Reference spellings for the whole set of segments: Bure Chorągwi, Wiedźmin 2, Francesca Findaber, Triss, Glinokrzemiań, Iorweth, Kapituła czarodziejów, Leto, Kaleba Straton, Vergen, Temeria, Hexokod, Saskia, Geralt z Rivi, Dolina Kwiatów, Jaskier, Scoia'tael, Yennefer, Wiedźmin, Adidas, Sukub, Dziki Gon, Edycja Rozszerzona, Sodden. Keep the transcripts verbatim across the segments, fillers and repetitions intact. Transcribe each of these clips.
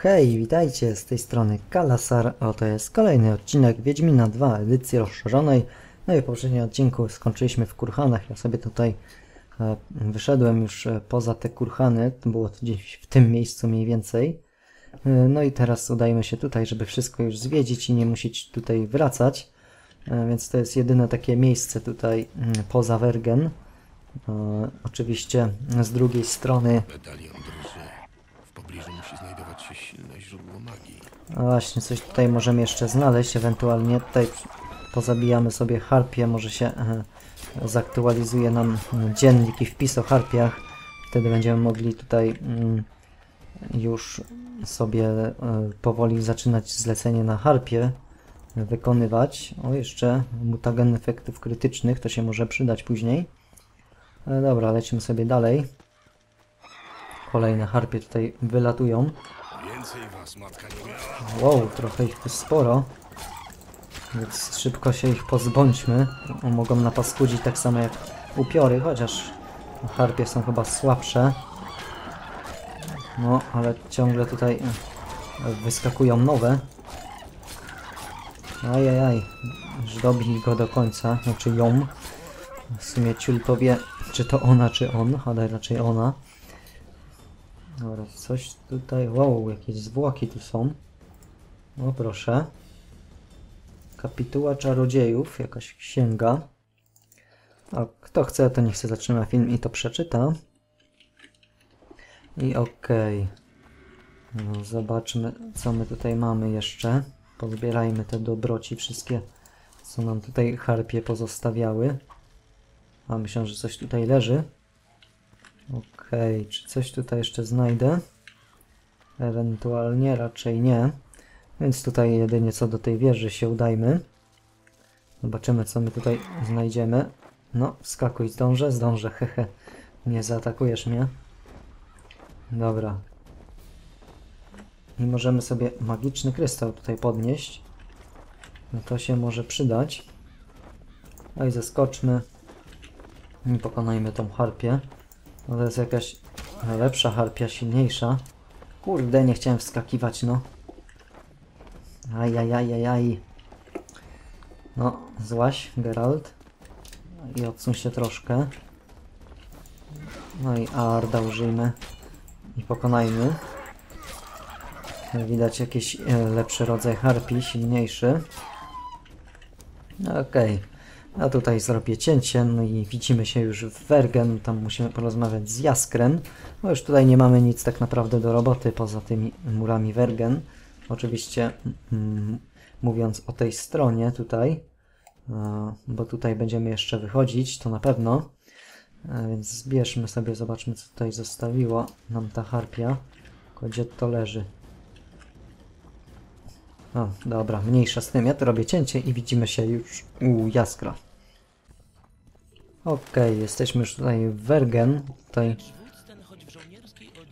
Hej, witajcie, z tej strony Kalasar, a to jest kolejny odcinek Wiedźmina dwa edycji rozszerzonej. No i w poprzednim odcinku skończyliśmy w kurhanach. Ja sobie tutaj e, wyszedłem już poza te kurhany, było to gdzieś w tym miejscu mniej więcej. E, no i teraz udajemy się tutaj, żeby wszystko już zwiedzić i nie musieć tutaj wracać. E, więc to jest jedyne takie miejsce tutaj m, poza Vergen. E, oczywiście z drugiej strony... A właśnie, coś tutaj możemy jeszcze znaleźć, ewentualnie tutaj pozabijamy sobie harpie, może się e, zaktualizuje nam dziennik i wpis o harpiach, wtedy będziemy mogli tutaj mm, już sobie e, powoli zaczynać zlecenie na harpie wykonywać. O, jeszcze mutagen efektów krytycznych, to się może przydać później. E, dobra, lecimy sobie dalej. Kolejne harpie tutaj wylatują. Wow, trochę ich tu sporo. Więc szybko się ich pozbądźmy. Mogą napaskudzić tak samo jak upiory, chociaż harpie są chyba słabsze. No, ale ciągle tutaj wyskakują nowe. Ajajaj, żdobi go do końca, znaczy ją. W sumie ciul powie, czy to ona, czy on, ale raczej ona. Dobra, coś tutaj... Wow, jakieś zwłoki tu są. O, proszę. Kapituła czarodziejów, jakaś księga. A kto chce, to niech się zatrzyma film i to przeczyta. I okej. Okay. No, zobaczmy, co my tutaj mamy jeszcze. Pozbierajmy te dobroci wszystkie, co nam tutaj harpie pozostawiały. A myślę, że coś tutaj leży. Okej, okay, czy coś tutaj jeszcze znajdę? Ewentualnie raczej nie. Więc tutaj jedynie co do tej wieży się udajmy. Zobaczymy, co my tutaj znajdziemy. No, wskakuj, zdążę, zdążę, hehe. Nie zaatakujesz mnie. Dobra. I możemy sobie magiczny krystał tutaj podnieść. No to się może przydać. No i zaskoczmy. I pokonajmy tą harpię. No to jest jakaś lepsza harpia, silniejsza. Kurde, nie chciałem wskakiwać, no. Ajajajajaj. No, złaś, Geralt. I odsuń się troszkę. No i Arda użyjmy. I pokonajmy. Widać jakiś lepszy rodzaj harpii, silniejszy. Okej. Okay. A tutaj zrobię cięcie, no i widzimy się już w Vergen, tam musimy porozmawiać z Jaskrem, bo już tutaj nie mamy nic tak naprawdę do roboty poza tymi murami Vergen. Oczywiście mm, mówiąc o tej stronie tutaj, bo tutaj będziemy jeszcze wychodzić, to na pewno. Więc zbierzmy sobie, zobaczmy, co tutaj zostawiło nam ta harpia, tylko gdzie to leży. O, dobra, mniejsza z tym, ja tu robię cięcie i widzimy się już u Jaskra. Okej, okay, jesteśmy już tutaj w Vergen. Tutaj...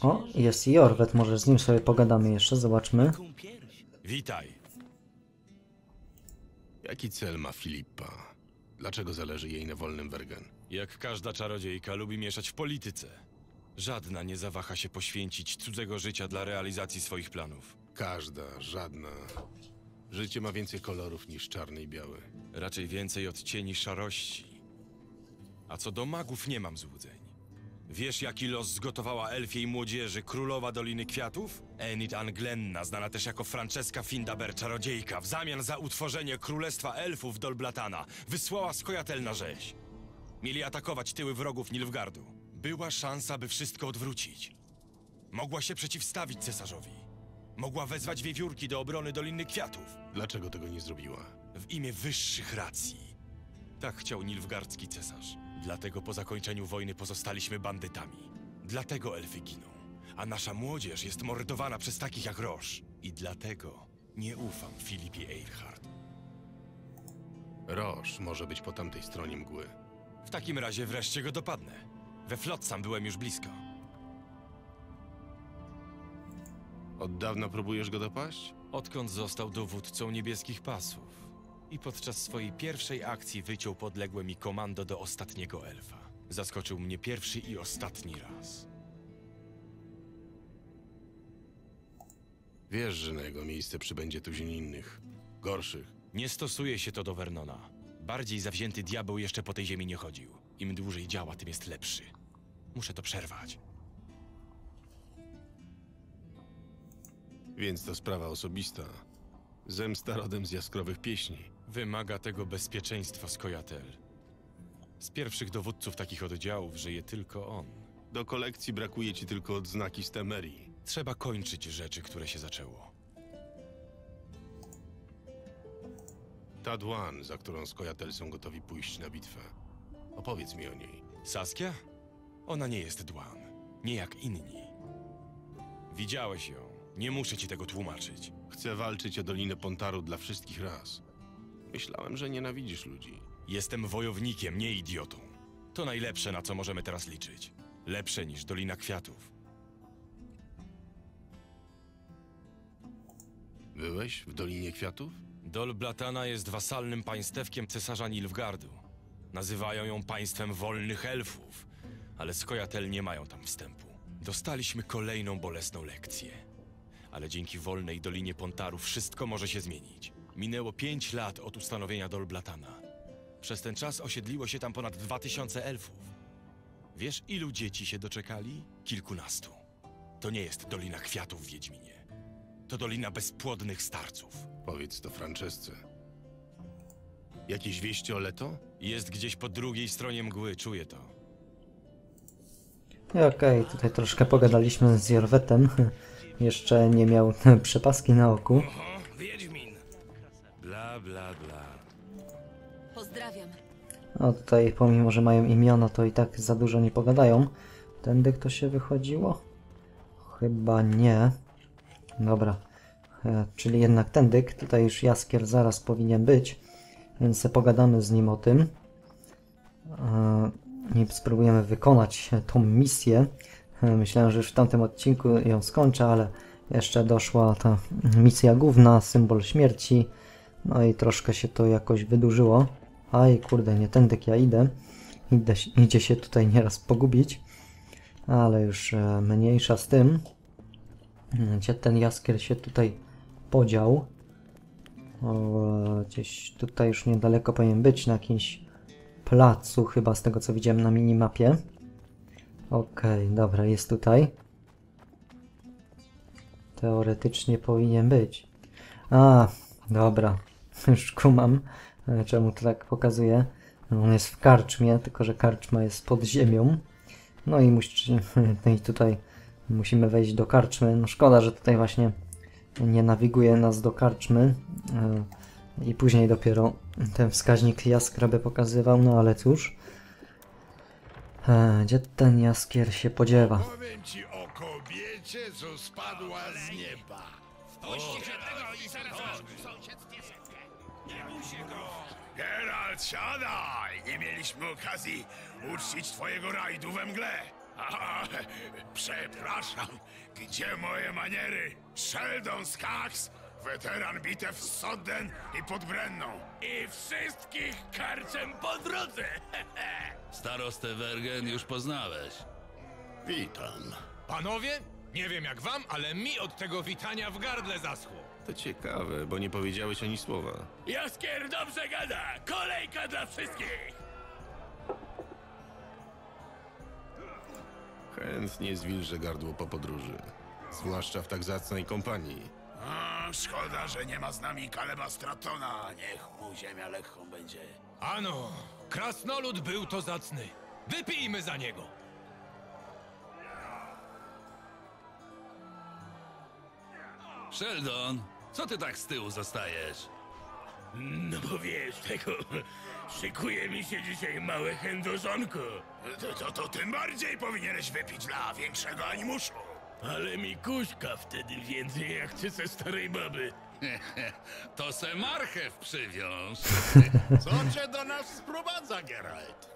O, jest Iorweth, może z nim sobie pogadamy jeszcze, zobaczmy. Witaj. Jaki cel ma Filipa? Dlaczego zależy jej na wolnym Vergen? Jak każda czarodziejka lubi mieszać w polityce. Żadna nie zawaha się poświęcić cudzego życia dla realizacji swoich planów. Każda, żadna. Życie ma więcej kolorów niż czarny i biały. Raczej więcej odcieni szarości. A co do magów, nie mam złudzeń. Wiesz, jaki los zgotowała elfiej młodzieży królowa Doliny Kwiatów? Enid Anglenna, znana też jako Francesca Findaber, czarodziejka, w zamian za utworzenie królestwa elfów Dol Blatana, wysłała Scoia'tael na rzeź. Mieli atakować tyły wrogów Nilfgaardu. Była szansa, by wszystko odwrócić. Mogła się przeciwstawić cesarzowi. Mogła wezwać wiewiórki do obrony Doliny Kwiatów. Dlaczego tego nie zrobiła? W imię wyższych racji. Tak chciał nilfgaardzki cesarz. Dlatego po zakończeniu wojny pozostaliśmy bandytami. Dlatego elfy giną. A nasza młodzież jest mordowana przez takich jak Roż. I dlatego nie ufam Filipie Eichhardt. Roż może być po tamtej stronie mgły. W takim razie wreszcie go dopadnę. We Flotsam byłem już blisko. Od dawna próbujesz go dopaść? Odkąd został dowódcą niebieskich pasów. I podczas swojej pierwszej akcji wyciął podległe mi komando do ostatniego elfa. Zaskoczył mnie pierwszy i ostatni raz. Wiesz, że na jego miejsce przybędzie tuzin innych. Gorszych. Nie stosuje się to do Vernona. Bardziej zawzięty diabeł jeszcze po tej ziemi nie chodził. Im dłużej działa, tym jest lepszy. Muszę to przerwać. Więc to sprawa osobista. Zemsta rodem z jaskrowych pieśni. Wymaga tego bezpieczeństwa Scoia'tael. Z pierwszych dowódców takich oddziałów żyje tylko on. Do kolekcji brakuje ci tylko odznaki z Temerii. Trzeba kończyć rzeczy, które się zaczęło. Ta dłoń, za którą Scoia'tael są gotowi pójść na bitwę. Opowiedz mi o niej. Saskia? Ona nie jest dłoń. Nie jak inni. Widziałeś ją. Nie muszę ci tego tłumaczyć. Chcę walczyć o Dolinę Pontaru dla wszystkich ras. Myślałem, że nienawidzisz ludzi. Jestem wojownikiem, nie idiotą. To najlepsze, na co możemy teraz liczyć. Lepsze niż Dolina Kwiatów. Byłeś w Dolinie Kwiatów? Dol Blatana jest wasalnym państewkiem cesarza Nilfgaardu. Nazywają ją państwem wolnych elfów, ale Scoia'tael nie mają tam wstępu. Dostaliśmy kolejną bolesną lekcję. Ale dzięki wolnej Dolinie Pontarów wszystko może się zmienić. Minęło pięć lat od ustanowienia Dol Blatana. Przez ten czas osiedliło się tam ponad dwa tysiące elfów. Wiesz, ilu dzieci się doczekali? Kilkunastu. To nie jest Dolina Kwiatów w Wiedźminie. To Dolina Bezpłodnych Starców. Powiedz to Francesce. Jakieś wieści o Leto? Jest gdzieś po drugiej stronie mgły, czuję to. Okej, okay, tutaj troszkę pogadaliśmy z Iorwethem. Jeszcze nie miał przepaski na oku. Wiedźmin. Bla, bla, bla. Pozdrawiam. No tutaj, pomimo że mają imiona, to i tak za dużo nie pogadają. Tędy kto się wychodziło? Chyba nie. Dobra. E, czyli jednak tędyk. Tutaj już Jaskier zaraz powinien być. Więc se pogadamy z nim o tym. E, I spróbujemy wykonać tą misję. Myślałem, że już w tamtym odcinku ją skończę, ale jeszcze doszła ta misja główna, symbol śmierci. No i troszkę się to jakoś wydłużyło. Aj, kurde, nie tędy ja idę. idę. Idzie się tutaj nieraz pogubić. Ale już mniejsza z tym. Gdzie ten Jaskier się tutaj podział? O, gdzieś tutaj już niedaleko powinien być, na jakimś placu chyba, z tego co widziałem na minimapie. Okej, okay, dobra, jest tutaj. Teoretycznie powinien być. A, dobra, już kumam, czemu to tak pokazuje. On jest w karczmie, tylko że karczma jest pod ziemią. No i, musi, no i tutaj musimy wejść do karczmy. No szkoda, że tutaj właśnie nie nawiguje nas do karczmy. I później dopiero ten wskaźnik jaskra by pokazywał, no ale cóż. Gdzie ten Jaskier się podziewa? Powiem ci o kobiecie, co spadła z nieba. Wpuśćcie tego i zaraz nie bój się go! Geralt, siadaj! Nie mieliśmy okazji uczcić twojego rajdu we mgle. Aha, przepraszam, gdzie moje maniery? Sheldon Skaggs, weteran bitew z Sodden i Podbrenną. I wszystkich karczem po drodze! Starostę Vergen już poznałeś. Witam. Panowie, nie wiem jak wam, ale mi od tego witania w gardle zaschło. To ciekawe, bo nie powiedziałeś ani słowa. Jaskier dobrze gada! Kolejka dla wszystkich! Chętnie zwilżę gardło po podróży. Zwłaszcza w tak zacnej kompanii. A, szkoda, że nie ma z nami Kaleba Stratona. Niech mu ziemia lekką będzie. Ano, krasnolud był to zacny. Wypijmy za niego. Sheldon, co ty tak z tyłu zostajesz? No bo wiesz, tego... Szykuje mi się dzisiaj małe chędożonko. To, to, to tym bardziej powinieneś wypić dla większego animuszu. Ale mi kuśka wtedy więcej jak ty ze starej baby. To se marchew przywiąż. Co cię do nas sprowadza, Geralt?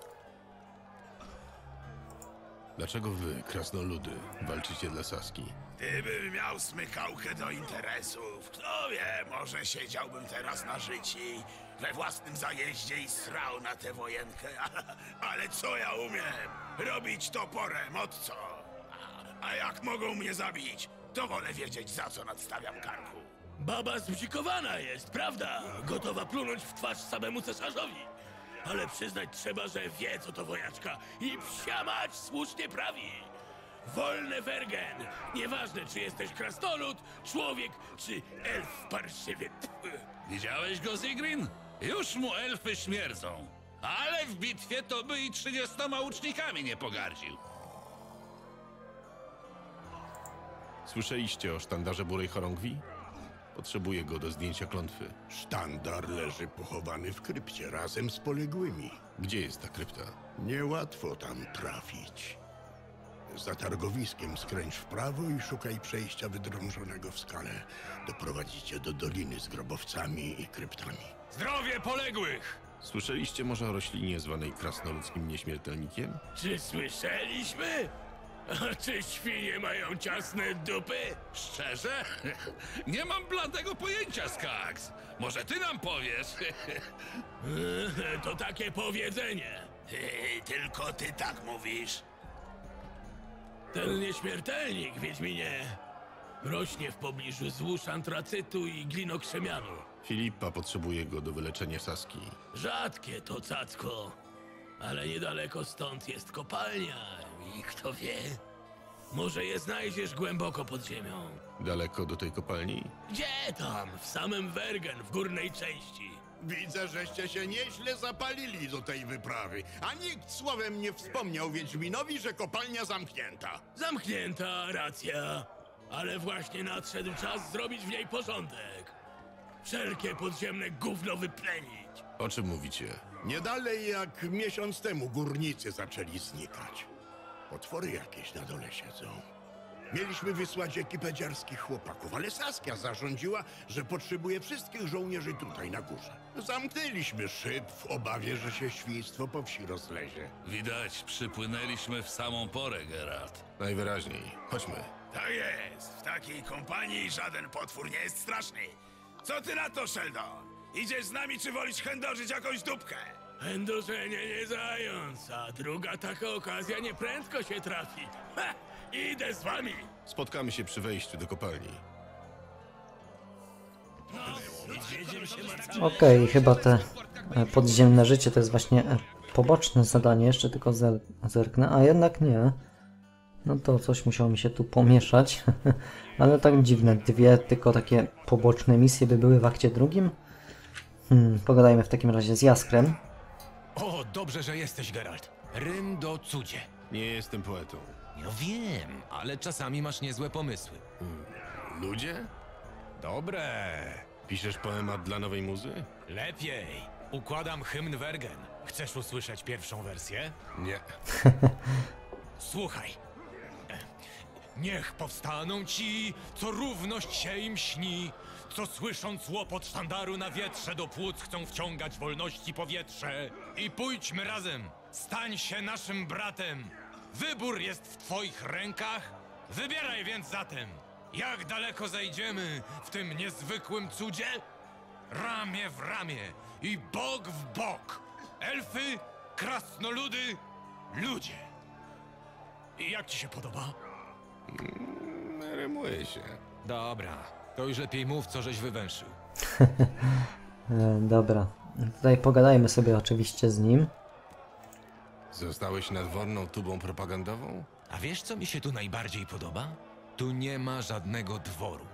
Dlaczego wy, krasnoludy, walczycie dla Saski? Gdybym miał smykałkę do interesów, kto wie, może siedziałbym teraz na życi, we własnym zajeździe i srał na tę wojenkę. Ale co ja umiem? Robić toporem, od co? A, a jak mogą mnie zabić, to wolę wiedzieć, za co nadstawiam karku. Baba zbzikowana jest, prawda? Gotowa plunąć w twarz samemu cesarzowi. Ale przyznać trzeba, że wie, co to wojaczka i psia mać słusznie prawi. Wolne Vergen. Nieważne, czy jesteś krasnolud, człowiek, czy elf parszywy. Widziałeś go, Zigrin? Już mu elfy śmierdzą. Ale w bitwie to by i trzydziestoma łucznikami nie pogardził. Słyszeliście o sztandarze Burej Chorągwi? Potrzebuję go do zdjęcia klątwy. Sztandar leży pochowany w krypcie razem z poległymi. Gdzie jest ta krypta? Niełatwo tam trafić. Za targowiskiem skręć w prawo i szukaj przejścia wydrążonego w skale. Doprowadzi cię do doliny z grobowcami i kryptami. Zdrowie poległych! Słyszeliście może o roślinie zwanej krasnoludzkim nieśmiertelnikiem? Czy słyszeliśmy? A czy świnie mają ciasne dupy? Szczerze? Nie mam bladego pojęcia, Skaggs. Może ty nam powiesz? To takie powiedzenie. Ty, tylko ty tak mówisz. Ten nieśmiertelnik, Wiedźminie, rośnie w pobliżu złóż antracytu i glinokrzemianu. Filipa potrzebuje go do wyleczenia Saski. Rzadkie to cacko, ale niedaleko stąd jest kopalnia. I kto wie, może je znajdziesz głęboko pod ziemią. Daleko do tej kopalni? Gdzie tam? W samym Vergen, w górnej części. Widzę, żeście się nieźle zapalili do tej wyprawy, a nikt słowem nie wspomniał Wiedźminowi, że kopalnia zamknięta. Zamknięta, racja, ale właśnie nadszedł czas zrobić w niej porządek. Wszelkie podziemne gówno wyplenić. O czym mówicie? Nie dalej jak miesiąc temu górnicy zaczęli znikać. Potwory jakieś na dole siedzą. Mieliśmy wysłać ekipę dziarskich chłopaków, ale Saskia zarządziła, że potrzebuje wszystkich żołnierzy tutaj na górze. Zamknęliśmy szyb w obawie, że się świństwo po wsi rozlezie. Widać, przypłynęliśmy w samą porę, Geralt. Najwyraźniej. Chodźmy. Tak jest. W takiej kompanii żaden potwór nie jest straszny. Co ty na to, Sheldon? Idziesz z nami, czy wolisz chędożyć jakąś dupkę? Chędożenie nie zając, a druga taka okazja nieprędko się trafi. Ha! Idę z wami! Spotkamy się przy wejściu do kopalni. Okej, okay, chyba te podziemne życie to jest właśnie poboczne zadanie. Jeszcze tylko zer zerknę, a jednak nie. No to coś musiało mi się tu pomieszać. Ale tak dziwne, dwie tylko takie poboczne misje by były w akcie drugim. Hmm, pogadajmy w takim razie z Jaskrem. O, dobrze, że jesteś, Geralt. Rym do cudzie. Nie jestem poetą. No wiem, ale czasami masz niezłe pomysły. Hmm. Ludzie? Dobre. Piszesz poemat dla nowej muzy? Lepiej. Układam hymn Vergen. Chcesz usłyszeć pierwszą wersję? Nie. Słuchaj. Niech powstaną ci, co równość się im śni, co słysząc łopot sztandaru na wietrze do płuc chcą wciągać wolności powietrze. I pójdźmy razem, stań się naszym bratem. Wybór jest w twoich rękach, wybieraj więc zatem. Jak daleko zajdziemy w tym niezwykłym cudzie? Ramię w ramię i bok w bok. Elfy, krasnoludy, ludzie. I jak ci się podoba? Mm, rymuje się. Dobra, to już lepiej mów, co żeś wywęszył. Dobra, tutaj pogadajmy sobie oczywiście z nim. Zostałeś nadworną tubą propagandową? A wiesz, co mi się tu najbardziej podoba? Tu nie ma żadnego dworu.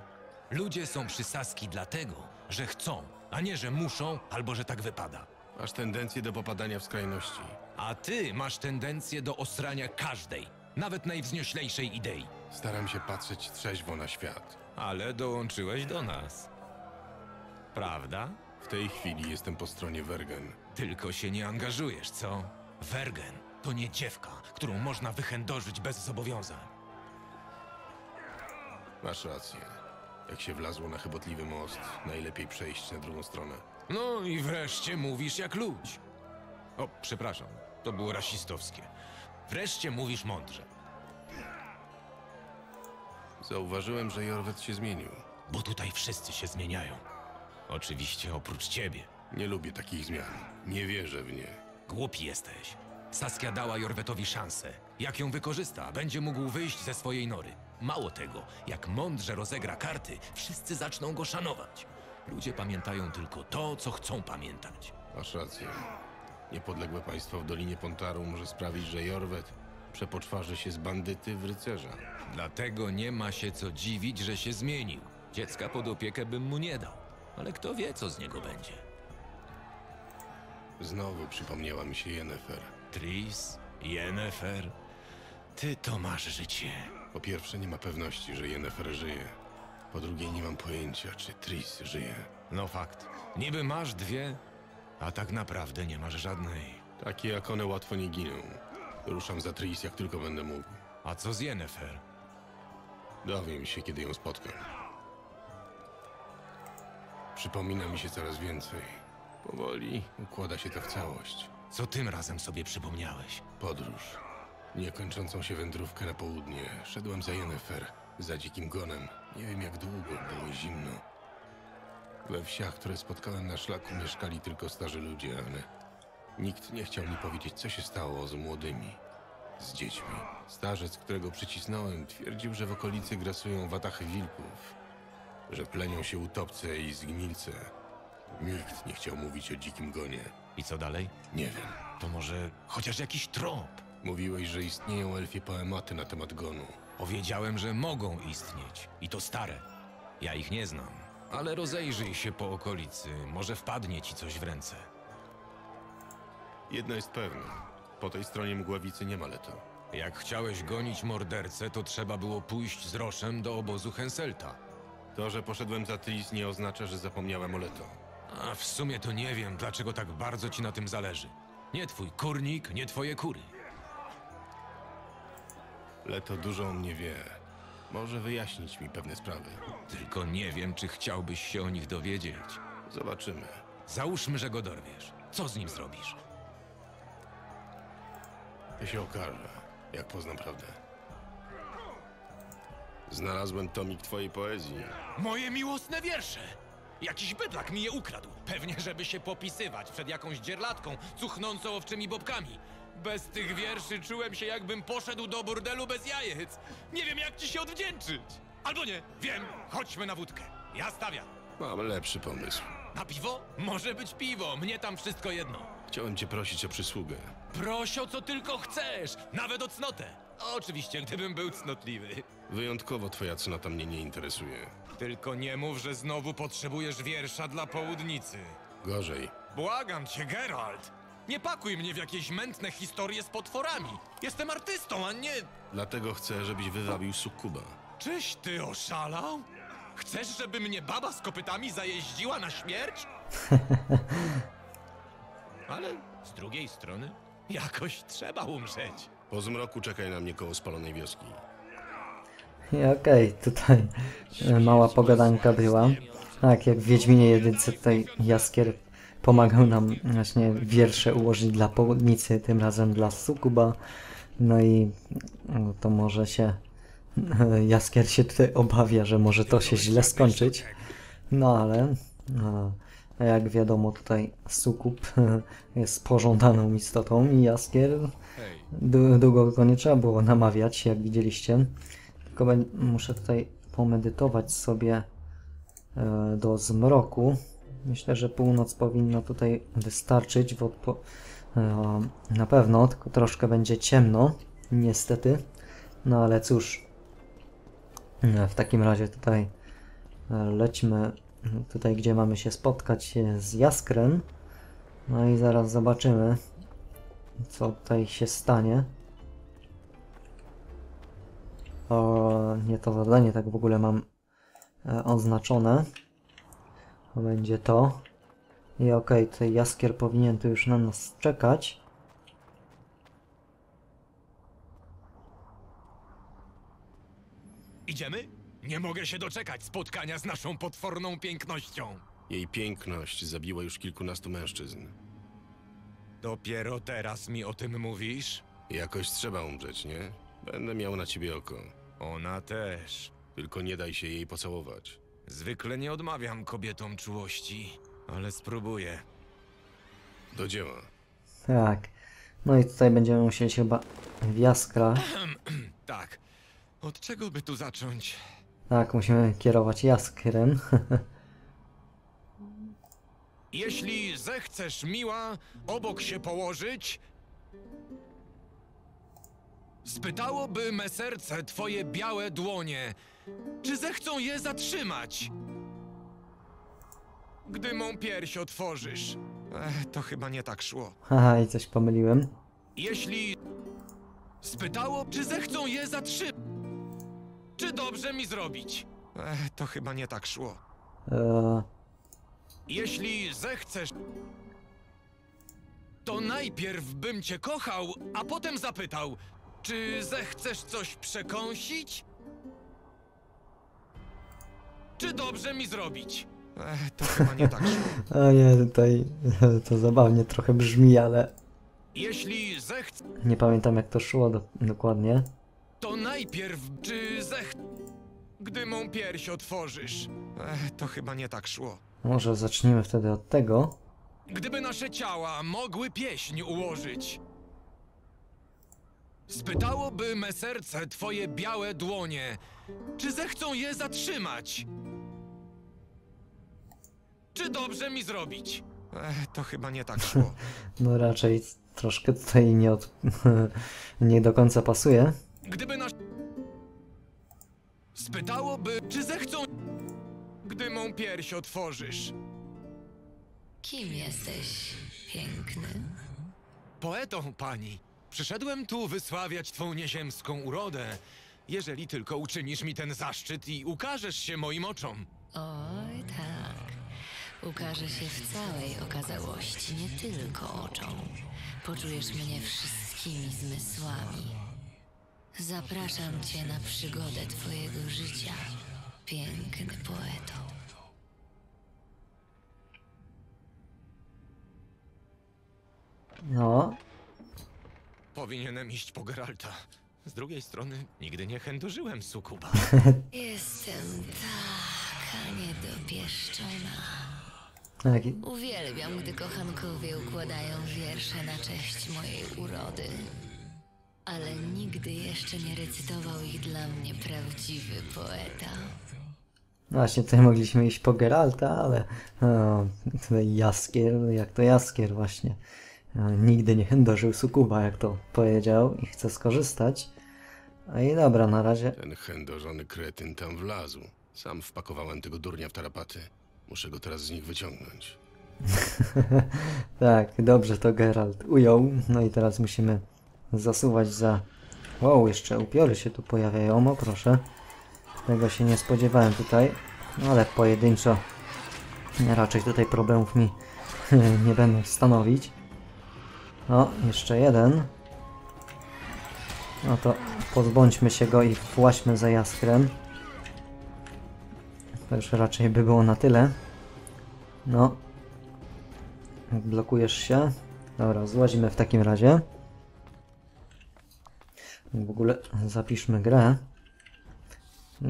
Ludzie są przy Saski dlatego, że chcą, a nie, że muszą, albo że tak wypada. Masz tendencję do popadania w skrajności. A ty masz tendencję do osrania każdej, nawet najwznioślejszej idei. Staram się patrzeć trzeźwo na świat. Ale dołączyłeś do nas. Prawda? W tej chwili jestem po stronie Vergen. Tylko się nie angażujesz, co? Vergen to nie dziewka, którą można wychędożyć bez zobowiązań. Masz rację. Jak się wlazło na chybotliwy most, najlepiej przejść na drugą stronę. No i wreszcie mówisz jak ludź. O, przepraszam, to było rasistowskie. Wreszcie mówisz mądrze. Zauważyłem, że Iorweth się zmienił. Bo tutaj wszyscy się zmieniają. Oczywiście oprócz ciebie. Nie lubię takich zmian. Nie wierzę w nie. Głupi jesteś. Saskia dała Iorwethowi szansę. Jak ją wykorzysta, będzie mógł wyjść ze swojej nory. Mało tego, jak mądrze rozegra karty, wszyscy zaczną go szanować. Ludzie pamiętają tylko to, co chcą pamiętać. Masz rację. Niepodległe państwo w Dolinie Pontaru może sprawić, że Iorweth przepoczwarzy się z bandyty w rycerza. Dlatego nie ma się co dziwić, że się zmienił. Dziecka pod opiekę bym mu nie dał. Ale kto wie, co z niego będzie. Znowu przypomniała mi się Yennefer. Triss, Yennefer. Ty to masz życie. Po pierwsze, nie ma pewności, że Yennefer żyje. Po drugie, nie mam pojęcia, czy Triss żyje. No fakt. Niby masz dwie, a tak naprawdę nie masz żadnej. Takie jak one łatwo nie giną. Ruszam za Triss, jak tylko będę mógł. A co z Yennefer? Dowiem się, kiedy ją spotkam. Przypomina mi się coraz więcej. Powoli układa się to w całość. Co tym razem sobie przypomniałeś? Podróż. Niekończącą się wędrówkę na południe. Szedłem za Yennefer, za dzikim gonem. Nie wiem jak długo, było zimno. We wsiach, które spotkałem na szlaku, mieszkali tylko starzy ludzie, ale nikt nie chciał mi powiedzieć, co się stało z młodymi, z dziećmi. Starzec, którego przycisnąłem, twierdził, że w okolicy grasują watachy wilków, że plenią się utopce i zgnilce. Nikt nie chciał mówić o dzikim gonie. I co dalej? Nie wiem. To może chociaż jakiś trop? Mówiłeś, że istnieją elfie poematy na temat gonu. Powiedziałem, że mogą istnieć. I to stare. Ja ich nie znam. Ale rozejrzyj się po okolicy. Może wpadnie ci coś w ręce. Jedno jest pewne. Po tej stronie mgławicy nie ma Leto. Jak chciałeś gonić mordercę, to trzeba było pójść z Roszem do obozu Henselta. To, że poszedłem za Triss, nie oznacza, że zapomniałem o Leto. A w sumie to nie wiem, dlaczego tak bardzo ci na tym zależy. Nie twój kurnik, nie twoje kury. Leto dużo o mnie wie. Może wyjaśnić mi pewne sprawy. Tylko nie wiem, czy chciałbyś się o nich dowiedzieć. Zobaczymy. Załóżmy, że go dorwiesz. Co z nim zrobisz? To się okaże, jak poznam prawdę. Znalazłem tomik twojej poezji. Moje miłosne wiersze! Jakiś bydlak mi je ukradł. Pewnie, żeby się popisywać przed jakąś dzierlatką cuchnącą owczymi bobkami. Bez tych wierszy czułem się, jakbym poszedł do burdelu bez jajec. Nie wiem, jak ci się odwdzięczyć. Albo nie. Wiem. Chodźmy na wódkę. Ja stawiam. Mam lepszy pomysł. Na piwo? Może być piwo. Mnie tam wszystko jedno. Chciałem cię prosić o przysługę. Proś o co tylko chcesz. Nawet o cnotę. Oczywiście, gdybym był cnotliwy. Wyjątkowo twoja cnota mnie nie interesuje. Tylko nie mów, że znowu potrzebujesz wiersza dla południcy. Gorzej. Błagam cię, Geralt. Nie pakuj mnie w jakieś mętne historie z potworami. Jestem artystą, a nie... Dlatego chcę, żebyś wywabił Sukuba. Czyś ty oszalał? Chcesz, żeby mnie baba z kopytami zajeździła na śmierć? Ale z drugiej strony jakoś trzeba umrzeć. Po zmroku czekaj na mnie koło spalonej wioski. I okej, tutaj mała pogadanka była. Tak, jak w Wiedźminie jedynce tutaj Jaskier pomagał nam właśnie wiersze ułożyć dla południcy, tym razem dla Sukuba. No i no to może się... Jaskier się tutaj obawia, że może to się źle skończyć. No ale... A jak wiadomo, tutaj Sukub jest pożądaną istotą i Jaskier... Długo go nie trzeba było namawiać, jak widzieliście. Tylko muszę tutaj pomedytować sobie do zmroku. Myślę, że północ powinna tutaj wystarczyć w odpo... na pewno, tylko troszkę będzie ciemno, niestety. No ale cóż, w takim razie tutaj lećmy tutaj, gdzie mamy się spotkać z Jaskrem. No i zaraz zobaczymy, co tutaj się stanie. O, nie to zadanie, tak w ogóle mam oznaczone. Będzie to. I okej, okay, tutaj Jaskier powinien tu już na nas czekać. Idziemy? Nie mogę się doczekać spotkania z naszą potworną pięknością. Jej piękność zabiła już kilkunastu mężczyzn. Dopiero teraz mi o tym mówisz? Jakoś trzeba umrzeć, nie? Będę miał na ciebie oko. Ona też. Tylko nie daj się jej pocałować. Zwykle nie odmawiam kobietom czułości, ale spróbuję. Do dzieła. Tak. No i tutaj będziemy musieli się chyba w jaskra. Tak. Od czego by tu zacząć? Tak, musimy kierować jaskrem. Jeśli zechcesz, miła, obok się położyć, spytałoby me serce twoje białe dłonie, czy zechcą je zatrzymać? Gdy mą pierś otworzysz. Ech, to chyba nie tak szło. Haha, i coś pomyliłem. Jeśli spytało, czy zechcą je zatrzymać, czy dobrze mi zrobić? Ech, to chyba nie tak szło. Eee... Jeśli zechcesz, to najpierw bym cię kochał, a potem zapytał, czy zechcesz coś przekąsić? Czy dobrze mi zrobić? Ech, to chyba nie tak szło. O nie, tutaj to zabawnie trochę brzmi, ale... Jeśli zechce... Nie pamiętam, jak to szło do... dokładnie. To najpierw, czy zech... Gdy mą pierś otworzysz. Ech, to chyba nie tak szło. Może zacznijmy wtedy od tego. Gdyby nasze ciała mogły pieśń ułożyć. Spytałoby me serce twoje białe dłonie, czy zechcą je zatrzymać? Czy dobrze mi zrobić? Ech, to chyba nie tak szło. No raczej troszkę tutaj nie, od... nie do końca pasuje. Gdyby nas... Spytałoby, czy zechcą... Gdy mą pierś otworzysz. Kim jesteś, piękny? Poetą, pani. Przyszedłem tu wysławiać twą nieziemską urodę, jeżeli tylko uczynisz mi ten zaszczyt i ukażesz się moim oczom. Oj, tak. Ukaże się w całej okazałości, nie tylko oczom. Poczujesz mnie wszystkimi zmysłami. Zapraszam cię na przygodę twojego życia, piękny poeto. No? Powinienem iść po Geralta. Z drugiej strony nigdy nie chędożyłem Sukuba. Jestem taka niedopieszczona. Uwielbiam, gdy kochankowie układają wiersze na cześć mojej urody. Ale nigdy jeszcze nie recytował ich dla mnie prawdziwy poeta. Właśnie, tutaj mogliśmy iść po Geralta, ale... O, tutaj Jaskier, jak to Jaskier właśnie. Nigdy nie chędożył Sukuba, jak to powiedział, i chce skorzystać. A i dobra, na razie... Ten chędożony kretyn tam wlazł. Sam wpakowałem tego durnia w tarapaty. Muszę go teraz z nich wyciągnąć. Tak, dobrze to Geralt ujął. No i teraz musimy zasuwać za... Wow, jeszcze upiory się tu pojawiają, o proszę. Tego się nie spodziewałem tutaj. Ale pojedynczo raczej tutaj problemów mi nie będą stanowić. O, jeszcze jeden. No to pozbądźmy się go i właźmy za jaskrem. To już raczej by było na tyle. No. Blokujesz się. Dobra, złazimy w takim razie. W ogóle zapiszmy grę.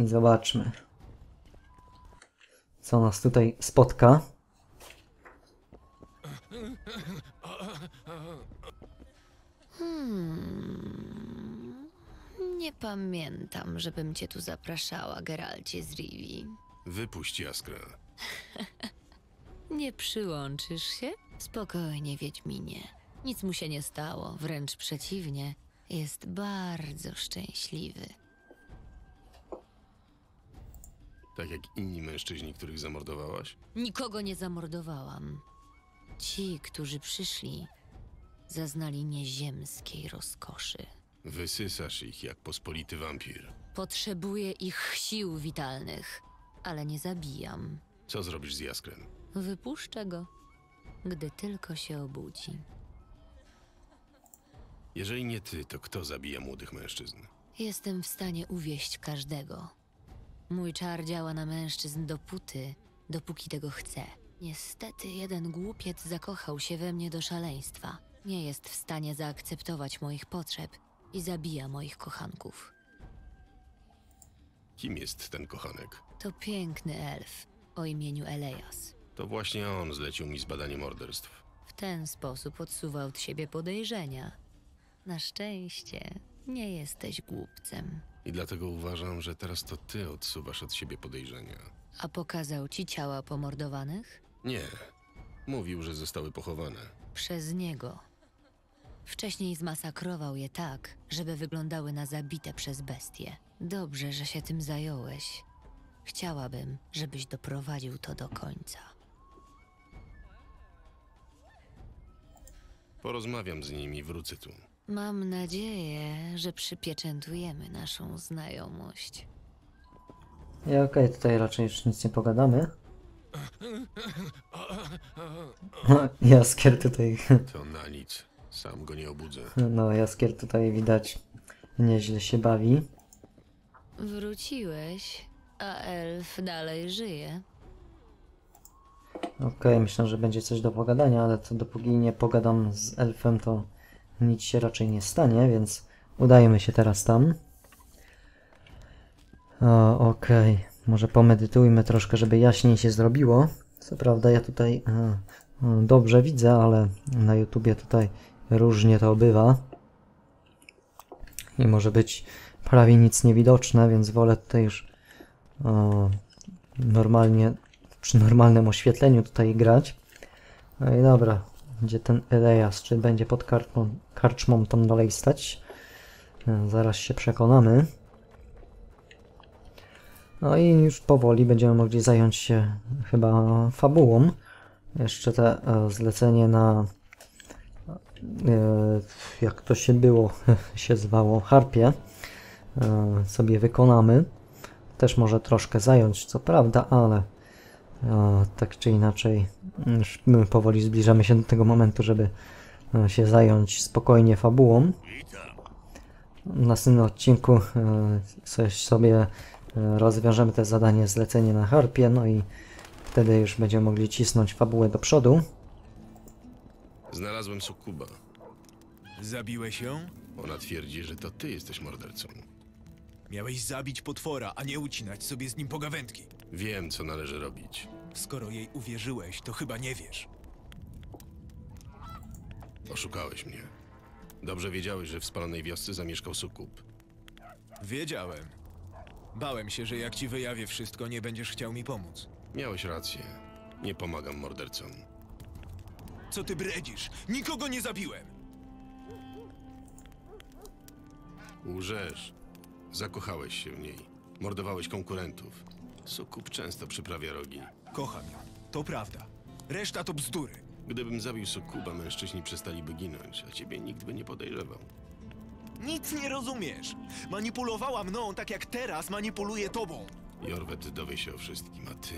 I zobaczmy, co nas tutaj spotka. Hmm. Nie pamiętam, żebym cię tu zapraszała, Geralcie z Rivi. Wypuść jaskra. Nie przyłączysz się? Spokojnie, Wiedźminie. Nic mu się nie stało, wręcz przeciwnie. Jest bardzo szczęśliwy. Tak jak inni mężczyźni, których zamordowałaś? Nikogo nie zamordowałam. Ci, którzy przyszli, zaznali nieziemskiej rozkoszy. Wysysasz ich jak pospolity wampir. Potrzebuję ich sił witalnych, ale nie zabijam. Co zrobisz z jaskrem? Wypuszczę go, gdy tylko się obudzi. Jeżeli nie ty, to kto zabija młodych mężczyzn? Jestem w stanie uwieść każdego. Mój czar działa na mężczyzn dopóty, dopóki tego chce. Niestety jeden głupiec zakochał się we mnie do szaleństwa. Nie jest w stanie zaakceptować moich potrzeb i zabija moich kochanków. Kim jest ten kochanek? To piękny elf o imieniu Elejas. To właśnie on zlecił mi zbadanie morderstw. W ten sposób odsuwa od siebie podejrzenia. Na szczęście nie jesteś głupcem. I dlatego uważam, że teraz to ty odsuwasz od siebie podejrzenia. A pokazał ci ciała pomordowanych? Nie. Mówił, że zostały pochowane. Przez niego. Wcześniej zmasakrował je tak, żeby wyglądały na zabite przez bestie. Dobrze, że się tym zająłeś. Chciałabym, żebyś doprowadził to do końca. Porozmawiam z nimi i wrócę tu. Mam nadzieję, że przypieczętujemy naszą znajomość. I okej, okay, tutaj raczej już nic nie pogadamy. Jaskier tutaj... To na nic. Sam go nie obudzę. No, Jaskier tutaj widać nieźle się bawi. Wróciłeś, a elf dalej żyje. Okej, okay, myślę, że będzie coś do pogadania, ale to dopóki nie pogadam z elfem, to nic się raczej nie stanie, więc udajemy się teraz tam. Okej, okay. Może pomedytujmy troszkę, żeby jaśniej się zrobiło. Co prawda ja tutaj a, dobrze widzę, ale na YouTubie tutaj różnie to bywa. I może być prawie nic niewidoczne, więc wolę tutaj już o, normalnie, przy normalnym oświetleniu tutaj grać. No i dobra, gdzie ten Elejas, czy będzie pod karczmą, karczmą tam dalej stać? Zaraz się przekonamy. No i już powoli będziemy mogli zająć się chyba fabułą. Jeszcze te zlecenie na... jak to się było, się zwało, harpie sobie wykonamy. Też może troszkę zająć, co prawda, ale tak czy inaczej już powoli zbliżamy się do tego momentu, żeby się zająć spokojnie fabułą. W następnym odcinku coś sobie rozwiążemy te zadanie zlecenie na harpie, no i wtedy już będziemy mogli cisnąć fabułę do przodu. Znalazłem Sukuba. Zabiłeś ją? Ona twierdzi, że to ty jesteś mordercą. Miałeś zabić potwora, a nie ucinać sobie z nim pogawędki. Wiem, co należy robić. Skoro jej uwierzyłeś, to chyba nie wiesz. Oszukałeś mnie. Dobrze wiedziałeś, że w spalonej wiosce zamieszkał Sukub. Wiedziałem. Bałem się, że jak ci wyjawię wszystko, nie będziesz chciał mi pomóc. Miałeś rację. Nie pomagam mordercom. Co ty bredzisz? Nikogo nie zabiłem! Łżesz. Zakochałeś się w niej. Mordowałeś konkurentów. Sukub często przyprawia rogi. Kocham ją. To prawda. Reszta to bzdury. Gdybym zabił Sukuba, mężczyźni przestaliby ginąć, a ciebie nikt by nie podejrzewał. Nic nie rozumiesz! Manipulowała mną tak jak teraz manipuluje tobą! Iorweth dowie się o wszystkim, a ty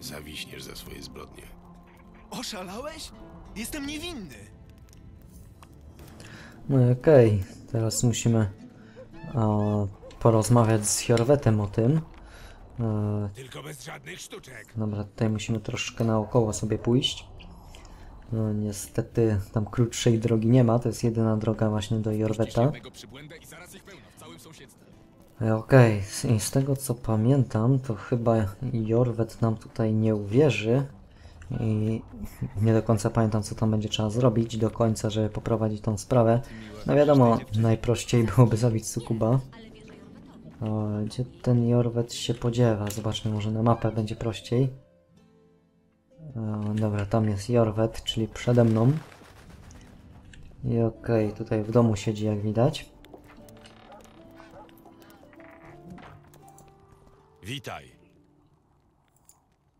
zawiśniesz za swoje zbrodnie. Oszalałeś? Jestem niewinny! No okej, okay. Teraz musimy o, porozmawiać z Iorwethem o tym. E... Tylko bez żadnych sztuczek! Dobra, tutaj musimy troszkę naokoło sobie pójść. No, niestety tam krótszej drogi nie ma, to jest jedyna droga właśnie do Iorwetha. Okej, okay. I z tego co pamiętam, to chyba Iorweth nam tutaj nie uwierzy. I nie do końca pamiętam, co tam będzie trzeba zrobić do końca, żeby poprowadzić tą sprawę. No wiadomo, najprościej byłoby zabić Sukuba. O, gdzie ten Iorweth się podziewa? Zobaczmy, może na mapę będzie prościej. O, dobra, tam jest Iorweth, czyli przede mną. I okej, okay, tutaj w domu siedzi, jak widać. Witaj.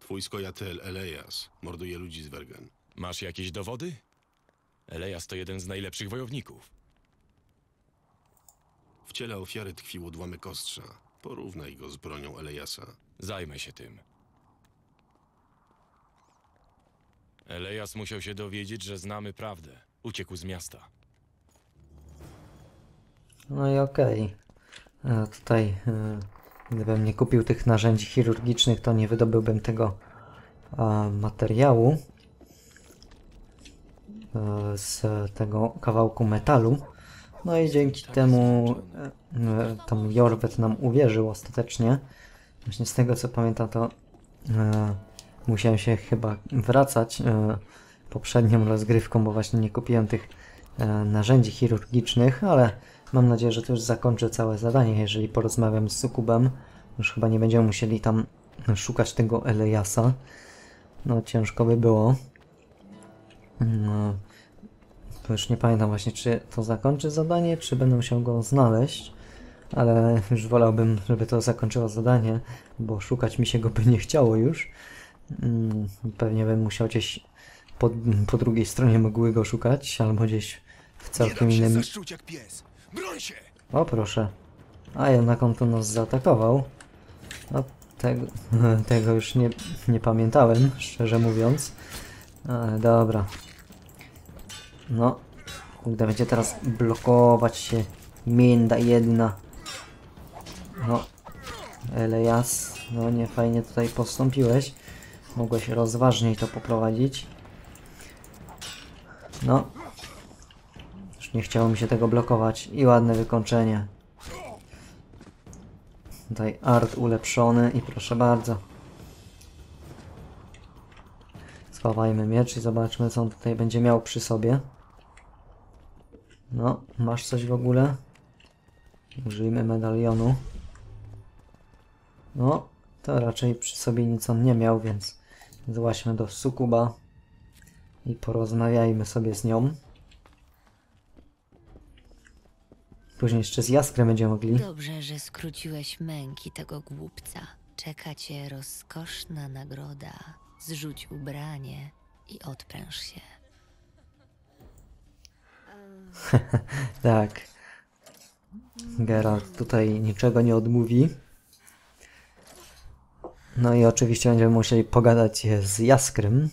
Twój Scoia'tael Elejas morduje ludzi z Vergen. Masz jakieś dowody? Elejas to jeden z najlepszych wojowników. W ciele ofiary tkwił odłamek ostrza. Porównaj go z bronią Elejasa. Zajmę się tym. Elejas musiał się dowiedzieć, że znamy prawdę. Uciekł z miasta. No i okej. Okay. Tutaj Gdybym nie kupił tych narzędzi chirurgicznych, to nie wydobyłbym tego e, materiału e, z tego kawałku metalu. No i dzięki temu e, tam Iorweth nam uwierzył ostatecznie. Właśnie z tego co pamiętam, to e, musiałem się chyba wracać e, poprzednią rozgrywką, bo właśnie nie kupiłem tych e, narzędzi chirurgicznych, ale mam nadzieję, że to już zakończę całe zadanie, jeżeli porozmawiam z Sukubem. Już chyba nie będziemy musieli tam szukać tego Elejasa. No ciężko by było. No, to już nie pamiętam właśnie, czy to zakończy zadanie, czy będę musiał go znaleźć. Ale już wolałbym, żeby to zakończyło zadanie, bo szukać mi się go by nie chciało już. Pewnie bym musiał gdzieś po, po drugiej stronie mgły go szukać, albo gdzieś w całkiem innym... O proszę. A jednak on tu nas zaatakował. No, tego, tego już nie, nie pamiętałem, szczerze mówiąc. Ale dobra. No. Kurde, będzie teraz blokować się. Minda jedna. No. Elejas. No nie fajnie tutaj postąpiłeś. Mogłeś rozważniej to poprowadzić. No. Nie chciało mi się tego blokować. I ładne wykończenie. Tutaj art ulepszony i proszę bardzo. Schowajmy miecz i zobaczmy, co on tutaj będzie miał przy sobie. No, masz coś w ogóle? Użyjmy medalionu. No, to raczej przy sobie nic on nie miał, więc złaźmy do Sukuba i porozmawiajmy sobie z nią. Później jeszcze z Jaskrem będziemy mogli. Dobrze, że skróciłeś męki tego głupca. Czeka cię rozkoszna nagroda. Zrzuć ubranie i odpręż się. Tak. Geralt tutaj niczego nie odmówi. No i oczywiście będziemy musieli pogadać z Jaskrem.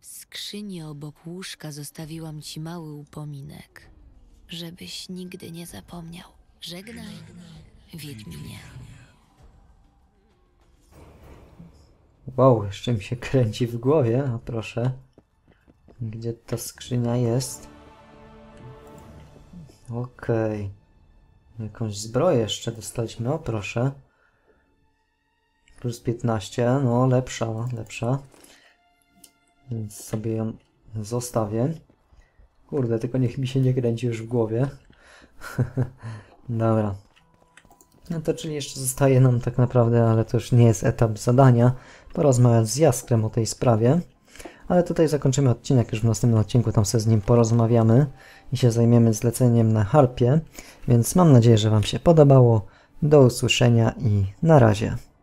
W skrzyni obok łóżka zostawiłam ci mały upominek. Żebyś nigdy nie zapomniał. Żegnaj, Wiedźminie. Wow, jeszcze mi się kręci w głowie. A proszę. Gdzie ta skrzynia jest? Okej. Okay. Jakąś zbroję jeszcze dostaliśmy. O proszę. Plus piętnaście. No lepsza, lepsza. Więc sobie ją zostawię. Kurde, tylko niech mi się nie kręci już w głowie. Dobra. No to czyli jeszcze zostaje nam tak naprawdę, ale to już nie jest etap zadania, porozmawiać z Jaskrem o tej sprawie. Ale tutaj zakończymy odcinek, już w następnym odcinku tam sobie z nim porozmawiamy i się zajmiemy zleceniem na harpie. Więc mam nadzieję, że wam się podobało. Do usłyszenia i na razie.